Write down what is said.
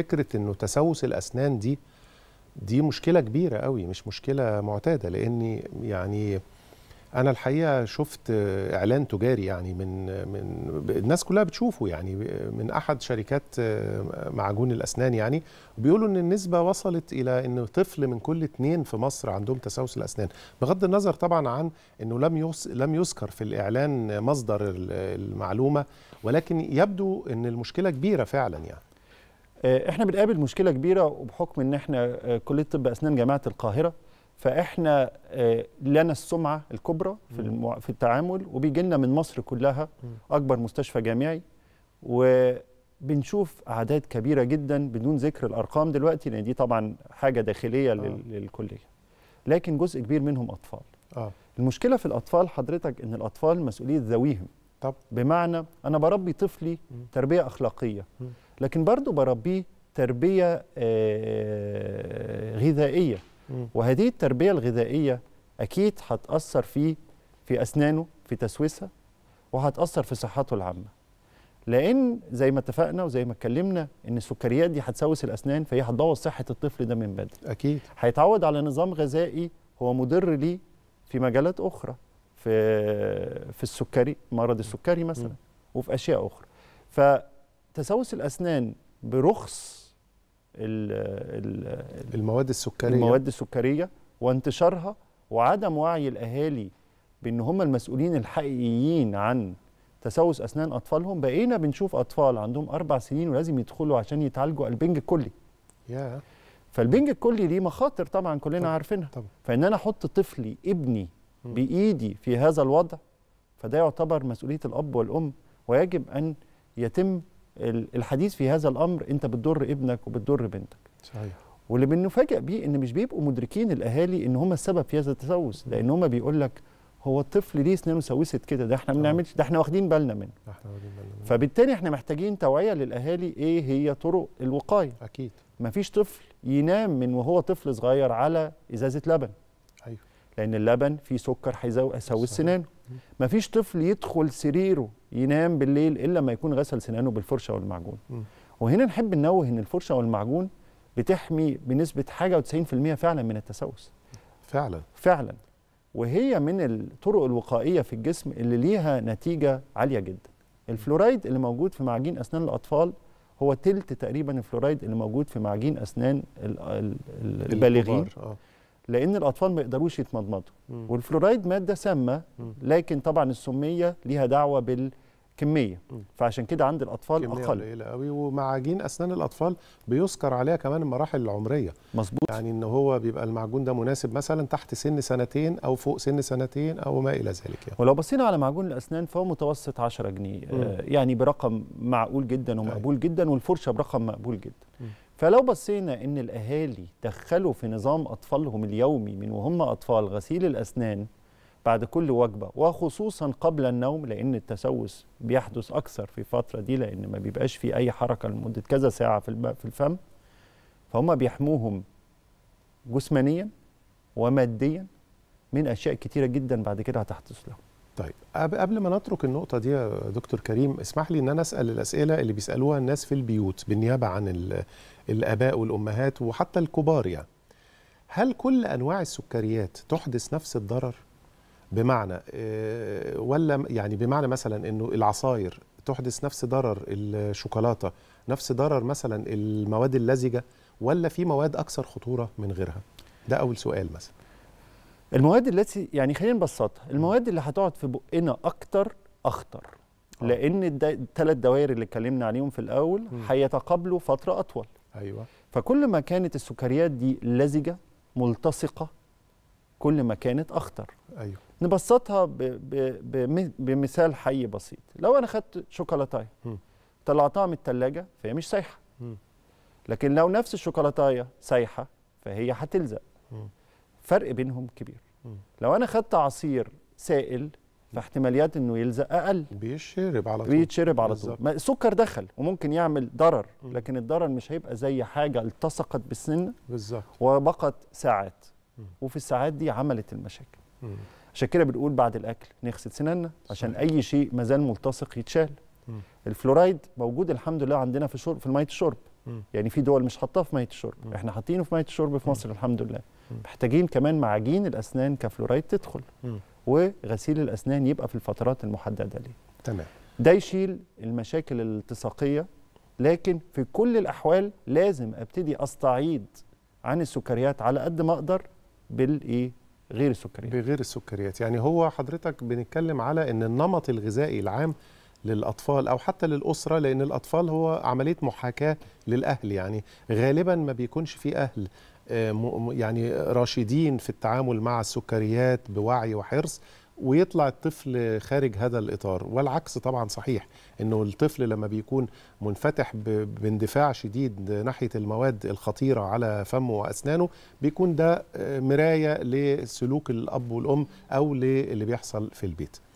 فكرة انه تسوس الاسنان دي مشكلة كبيرة قوي، مش مشكلة معتادة، لاني يعني انا الحقيقة شفت اعلان تجاري يعني من الناس كلها بتشوفه، يعني من احد شركات معجون الاسنان، يعني بيقولوا ان النسبة وصلت الى ان طفل من كل 2 في مصر عندهم تسوس الاسنان، بغض النظر طبعا عن انه لم يذكر في الاعلان مصدر المعلومة، ولكن يبدو ان المشكلة كبيرة فعلا. يعني احنا بنقابل مشكله كبيره، وبحكم ان احنا كليه طب اسنان جامعه القاهره فاحنا لنا السمعه الكبرى في التعامل، وبيجي لنا من مصر كلها اكبر مستشفى جامعي، وبنشوف اعداد كبيره جدا بدون ذكر الارقام دلوقتي لان دي طبعا حاجه داخليه للكليه، لكن جزء كبير منهم اطفال. المشكله في الاطفال حضرتك ان الاطفال مسؤوليه ذويهم، طب بمعنى انا بربي طفلي تربيه اخلاقيه، لكن برضو بربيه تربية غذائية، وهذه التربية الغذائية أكيد هتأثر في أسنانه، في تسويسها، وهتأثر في صحته العامة، لأن زي ما اتفقنا وزي ما اتكلمنا إن السكريات دي هتسوس الأسنان، فهي هتبوظ صحة الطفل ده من بدري. أكيد هيتعود على نظام غذائي هو مضر ليه في مجالات أخرى، في السكري، مرض السكري مثلا، وفي أشياء أخرى. تسوس الأسنان برخص المواد السكرية وانتشارها، وعدم وعي الأهالي بأن هم المسؤولين الحقيقيين عن تسوس أسنان أطفالهم. بقينا بنشوف أطفال عندهم 4 سنين ولازم يدخلوا عشان يتعالجوا البنج الكلي. فالبنج الكلي ليه مخاطر طبعا كلنا عارفينها. فإن أنا أحط طفلي ابني بإيدي في هذا الوضع، فده يعتبر مسؤولية الأب والأم، ويجب أن يتم الحديث في هذا الأمر. أنت بتضر ابنك وبتضر بنتك. صحيح. واللي بنفاجئ بيه إن مش بيبقوا مدركين الأهالي إن هم السبب في هذا التسوس، لأن هم بيقول لك هو الطفل ليه أسنانه سوست كده، ده إحنا ما بنعملش، ده إحنا واخدين بالنا منه. فبالتالي إحنا محتاجين توعية للأهالي إيه هي طرق الوقاية. أكيد. مفيش طفل ينام من وهو طفل صغير على إزازة لبن. أيوه. لأن اللبن فيه سكر هيسوس سنانه. مفيش طفل يدخل سريره ينام بالليل إلا ما يكون غسل سنانه بالفرشة والمعجون. وهنا نحب ننوه إن الفرشة والمعجون بتحمي بنسبة حاجة و90% فعلا من التسوس. فعلا. وهي من الطرق الوقائية في الجسم اللي ليها نتيجة عالية جدا. الفلورايد اللي موجود في معجين أسنان الأطفال هو تلت تقريبا الفلورايد اللي موجود في معجين أسنان البالغين، لأن الأطفال ما يقدروش يتمضمضوا. والفلورايد مادة سامة، لكن طبعا السمية ليها دعوة بالكمية، فعشان كده عند الأطفال أقل، كمية قليلة قوي. ومعاجين أسنان الأطفال بيذكر عليها كمان المراحل العمرية. مظبوط. يعني إن هو بيبقى المعجون ده مناسب مثلا تحت سن 2 أو فوق سن 2 أو ما إلى ذلك يعني. ولو بصينا على معجون الأسنان فهو متوسط 10 جنيه، يعني برقم معقول جدا ومقبول جدا، والفرشة برقم مقبول جدا. فلو بصينا ان الاهالي دخلوا في نظام اطفالهم اليومي من وهم اطفال غسيل الاسنان بعد كل وجبه، وخصوصا قبل النوم، لان التسوس بيحدث اكثر في الفتره دي لان ما بيبقاش في اي حركه لمده كذا ساعه في الفم، فهم بيحموهم جسمانيا وماديا من اشياء كتيره جدا بعد كده هتحدث لهم. طيب قبل ما نترك النقطة دي يا دكتور كريم، اسمح لي ان انا اسأل الأسئلة اللي بيسألوها الناس في البيوت بالنيابة عن الآباء والأمهات وحتى الكبار. يعني هل كل أنواع السكريات تحدث نفس الضرر؟ بمعنى ولا يعني بمعنى مثلا انه العصاير تحدث نفس ضرر الشوكولاتة، نفس ضرر مثلا المواد اللزجة، ولا في مواد أكثر خطورة من غيرها؟ ده أول سؤال. مثلا المواد التي يعني خلينا نبسطها، المواد اللي هتقعد في بقنا اكتر اخطر، لان ال3 دوائر اللي اتكلمنا عليهم في الاول هيتقابلوا فتره اطول. ايوه. فكل ما كانت السكريات دي لزجه ملتصقه كل ما كانت اخطر. ايوه. نبسطها بمثال حي بسيط. لو انا خدت شوكولاتايه طلعتها من الثلاجه فهي مش سايحه، لكن لو نفس الشوكولاتايه سايحه فهي هتلزق. فرق بينهم كبير. لو انا خدت عصير سائل فاحتماليات انه يلزق اقل، بيتشرب على طول. سكر دخل وممكن يعمل ضرر، لكن الضرر مش هيبقى زي حاجه التصقت بالسن بالظبط وبقت ساعات، وفي الساعات دي عملت المشاكل. عشان كده بنقول بعد الاكل نغسل سناننا عشان اي شيء مازال ملتصق يتشال. الفلورايد موجود الحمد لله عندنا في الميه الشرب، يعني في دول مش حاطاه في ميه الشرب، احنا حاطينه في ميه الشرب في مصر الحمد لله. محتاجين كمان معاجين الاسنان كفلورايد تدخل، وغسيل الاسنان يبقى في الفترات المحدده ليه. تمام. ده يشيل المشاكل الالتصاقيه، لكن في كل الاحوال لازم ابتدي استعيد عن السكريات على قد ما اقدر بالايه؟ غير السكريات. بغير السكريات، يعني هو حضرتك بنتكلم على ان النمط الغذائي العام للأطفال أو حتى للأسرة، لأن الأطفال هو عملية محاكاة للأهل، يعني غالبا ما بيكونش في أهل يعني راشدين في التعامل مع السكريات بوعي وحرص، ويطلع الطفل خارج هذا الإطار، والعكس طبعا صحيح، إنه الطفل لما بيكون منفتح باندفاع شديد ناحية المواد الخطيرة على فمه وأسنانه، بيكون ده مراية لسلوك الأب والأم أو للي بيحصل في البيت.